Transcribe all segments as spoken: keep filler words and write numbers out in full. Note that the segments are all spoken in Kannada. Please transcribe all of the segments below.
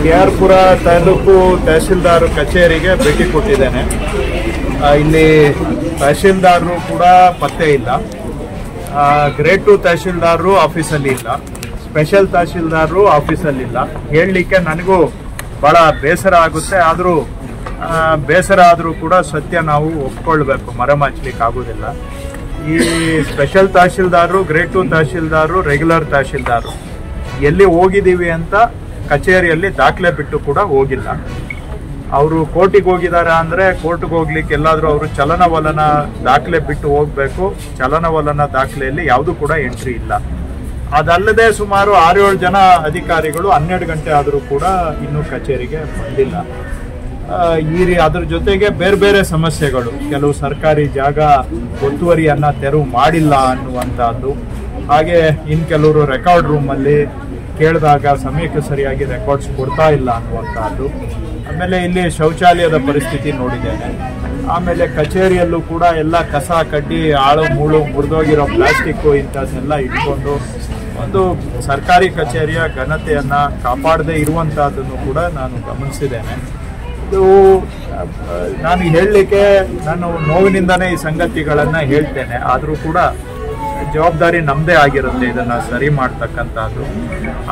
ಕೆ ಆರ್ ಪುರ ತಾಲೂಕು ತಹಶೀಲ್ದಾರ್ ಕಚೇರಿಗೆ ಭೇಟಿ ಕೊಟ್ಟಿದ್ದೇನೆ. ಇಲ್ಲಿ ತಹಶೀಲ್ದಾರರು ಕೂಡ ಪತ್ತೆ ಇಲ್ಲ, ಗ್ರೇಡ್ ಟು ತಹಶೀಲ್ದಾರರು ಆಫೀಸಲ್ಲಿ ಇಲ್ಲ, ಸ್ಪೆಷಲ್ ತಹಶೀಲ್ದಾರರು ಆಫೀಸಲ್ಲಿ ಇಲ್ಲ. ಹೇಳಲಿಕ್ಕೆ ನನಗೂ ಭಾಳ ಬೇಸರ ಆಗುತ್ತೆ, ಆದರೂ ಬೇಸರ ಆದರೂ ಕೂಡ ಸತ್ಯ ನಾವು ಒಪ್ಕೊಳ್ಬೇಕು, ಮರೆಮಾಚಲಿಕ್ಕೆ ಆಗೋದಿಲ್ಲ. ಈ ಸ್ಪೆಷಲ್ ತಹಶೀಲ್ದಾರರು, ಗ್ರೇಡ್ ಟು ತಹಶೀಲ್ದಾರರು, ರೆಗ್ಯುಲರ್ ತಹಶೀಲ್ದಾರರು ಎಲ್ಲಿ ಹೋಗಿದ್ದೀವಿ ಅಂತ ಕಚೇರಿಯಲ್ಲಿ ದಾಖಲೆ ಬಿಟ್ಟು ಕೂಡ ಹೋಗಿಲ್ಲ. ಅವರು ಕೋರ್ಟಿಗೆ ಹೋಗಿದ್ದಾರೆ ಅಂದರೆ ಕೋರ್ಟಿಗೆ ಹೋಗ್ಲಿಕ್ಕೆ ಎಲ್ಲಾದರೂ ಅವರು ಚಲನವಲನ ದಾಖಲೆ ಬಿಟ್ಟು ಹೋಗಬೇಕು. ಚಲನವಲನ ದಾಖಲೆಯಲ್ಲಿ ಯಾವುದೂ ಕೂಡ ಎಂಟ್ರಿ ಇಲ್ಲ. ಅದಲ್ಲದೆ ಸುಮಾರು ಆರು ಏಳು ಜನ ಅಧಿಕಾರಿಗಳು ಹನ್ನೆರಡು ಗಂಟೆ ಆದರೂ ಕೂಡ ಇನ್ನೂ ಕಚೇರಿಗೆ ಬಂದಿಲ್ಲ. ಈ ರೀ ಅದ್ರ ಜೊತೆಗೆ ಬೇರೆ ಬೇರೆ ಸಮಸ್ಯೆಗಳು, ಕೆಲವು ಸರ್ಕಾರಿ ಜಾಗ ಒತ್ತುವರಿಯನ್ನು ತೆರವು ಮಾಡಿಲ್ಲ ಅನ್ನುವಂಥದ್ದು, ಹಾಗೆ ಇನ್ನು ಕೆಲವರು ರೆಕಾರ್ಡ್ ರೂಮಲ್ಲಿ ಕೇಳಿದಾಗ ಸಮಯಕ್ಕೆ ಸರಿಯಾಗಿ ರೆಕಾರ್ಡ್ಸ್ ಕೊಡ್ತಾ ಇಲ್ಲ ಅನ್ನುವಂಥದ್ದು. ಆಮೇಲೆ ಇಲ್ಲಿ ಶೌಚಾಲಯದ ಪರಿಸ್ಥಿತಿ ನೋಡಿದ್ದೇನೆ. ಆಮೇಲೆ ಕಚೇರಿಯಲ್ಲೂ ಕೂಡ ಎಲ್ಲ ಕಸ ಕಡ್ಡಿ ಆಳು ಮೂಳು ಮುರಿದೋಗಿರೋ ಪ್ಲಾಸ್ಟಿಕ್ಕು ಇಂಥದ್ದೆಲ್ಲ ಇಟ್ಕೊಂಡು ಒಂದು ಸರ್ಕಾರಿ ಕಚೇರಿಯ ಘನತೆಯನ್ನು ಕಾಪಾಡದೇ ಇರುವಂಥದ್ದನ್ನು ಕೂಡ ನಾನು ಗಮನಿಸಿದ್ದೇನೆ. ಇದು ನಾನು ಹೇಳಲಿಕ್ಕೆ ನಾನು ನೋವಿನಿಂದನೇ ಈ ಸಂಗತಿಗಳನ್ನು ಹೇಳ್ತೇನೆ, ಆದರೂ ಕೂಡ ಜವಾಬ್ದಾರಿ ನಮ್ಮದೇ ಆಗಿರುತ್ತೆ ಇದನ್ನು ಸರಿ ಮಾಡ್ತಕ್ಕಂಥದ್ದು.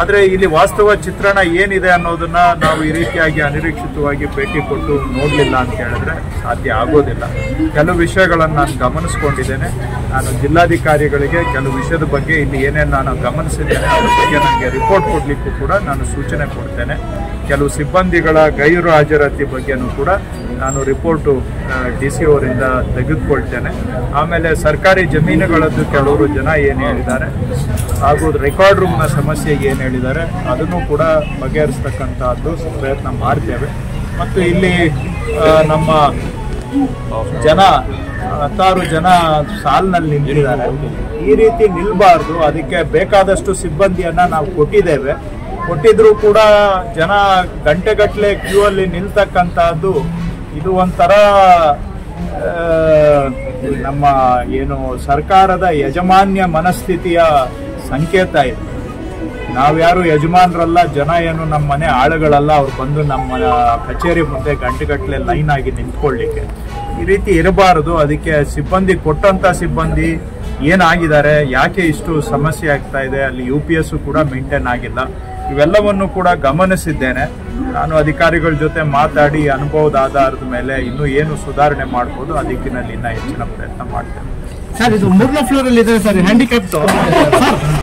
ಆದರೆ ಇಲ್ಲಿ ವಾಸ್ತವ ಚಿತ್ರಣ ಏನಿದೆ ಅನ್ನೋದನ್ನು ನಾವು ಈ ರೀತಿಯಾಗಿ ಅನಿರೀಕ್ಷಿತವಾಗಿ ಭೇಟಿ ಕೊಟ್ಟು ನೋಡಲಿಲ್ಲ ಅಂತ ಹೇಳಿದ್ರೆ ಸಾಧ್ಯ ಆಗೋದಿಲ್ಲ. ಕೆಲವು ವಿಷಯಗಳನ್ನು ನಾನು ಗಮನಿಸ್ಕೊಂಡಿದ್ದೇನೆ. ನಾನು ಜಿಲ್ಲಾಧಿಕಾರಿಗಳಿಗೆ ಕೆಲವು ವಿಷಯದ ಬಗ್ಗೆ ಇಲ್ಲಿ ಏನೇನು ನಾನು ಗಮನಿಸಿದ್ದೇನೆ ಅದ್ರ ಬಗ್ಗೆ ನನಗೆ ರಿಪೋರ್ಟ್ ಕೊಡಲಿಕ್ಕೂ ಕೂಡ ನಾನು ಸೂಚನೆ ಕೊಡ್ತೇನೆ. ಕೆಲವು ಸಿಬ್ಬಂದಿಗಳ ಗೈರು ಹಾಜರಾತಿ ಬಗ್ಗೆಯೂ ಕೂಡ ನಾನು ರಿಪೋರ್ಟು ಡಿ ಸಿ ಅವರಿಂದ ತೆಗೆದುಕೊಳ್ತೇನೆ. ಆಮೇಲೆ ಸರ್ಕಾರಿ ಜಮೀನುಗಳದ್ದು ಕೆಲವರು ಜನ ಏನು ಹೇಳಿದ್ದಾರೆ ಹಾಗೂ ರೆಕಾರ್ಡ್ ರೂಮ್ನ ಸಮಸ್ಯೆಗೆ ಏನು ಹೇಳಿದ್ದಾರೆ ಅದನ್ನು ಕೂಡ ಬಗೆಹರಿಸ್ತಕ್ಕಂಥದ್ದು ಪ್ರಯತ್ನ ಮಾಡ್ತೇವೆ. ಮತ್ತು ಇಲ್ಲಿ ನಮ್ಮ ಜನ ಹತ್ತಾರು ಜನ ಸಾಲಿನಲ್ಲಿ ನಿಂತಿದ್ದಾರೆ, ಈ ರೀತಿ ನಿಲ್ಲಬಾರ್ದು. ಅದಕ್ಕೆ ಬೇಕಾದಷ್ಟು ಸಿಬ್ಬಂದಿಯನ್ನು ನಾವು ಕೊಟ್ಟಿದ್ದೇವೆ. ಕೊಟ್ಟಿದ್ರೂ ಕೂಡ ಜನ ಗಂಟೆಗಟ್ಟಲೆ ಕ್ಯೂ ಅಲ್ಲಿ ನಿಲ್ತಕ್ಕಂಥದ್ದು ಇದು ಒಂಥರ ನಮ್ಮ ಏನು ಸರ್ಕಾರದ ಯಜಮಾನ್ಯ ಮನಸ್ಥಿತಿಯ ಸಂಕೇತ ಇದು. ನಾವ್ಯಾರು ಯಜಮಾನರಲ್ಲ, ಜನ ಏನು ನಮ್ಮ ಮನೆ ಆಳುಗಳಲ್ಲ, ಅವ್ರು ಬಂದು ನಮ್ಮ ಕಚೇರಿ ಮುಂದೆ ಗಂಟೆಗಟ್ಟಲೆ ಲೈನ್ ಆಗಿ ನಿಂತ್ಕೊಳ್ಳಿಕ್ಕೆ ಈ ರೀತಿ ಇರಬಾರದು. ಅದಕ್ಕೆ ಸಿಬ್ಬಂದಿ ಕೊಟ್ಟಂಥ ಸಿಬ್ಬಂದಿ ಏನಾಗಿದ್ದಾರೆ, ಯಾಕೆ ಇಷ್ಟು ಸಮಸ್ಯೆ ಆಗ್ತಾ ಇದೆ, ಅಲ್ಲಿ ಯು ಪಿ ಎಸ್ಸು ಕೂಡ ಮೇಂಟೈನ್ ಆಗಿಲ್ಲ, ಇವೆಲ್ಲವನ್ನು ಕೂಡ ಗಮನಿಸಿದ್ದೇನೆ. ನಾನು ಅಧಿಕಾರಿಗಳ ಜೊತೆ ಮಾತಾಡಿ ಅನುಭವದ ಆಧಾರದ ಮೇಲೆ ಇನ್ನೂ ಏನು ಸುಧಾರಣೆ ಮಾಡ್ಬೋದು ಆ ದಿಕ್ಕಿನಲ್ಲಿ ಇನ್ನೂ ಹೆಚ್ಚಿನ ಪ್ರಯತ್ನ ಮಾಡ್ತೇನೆ.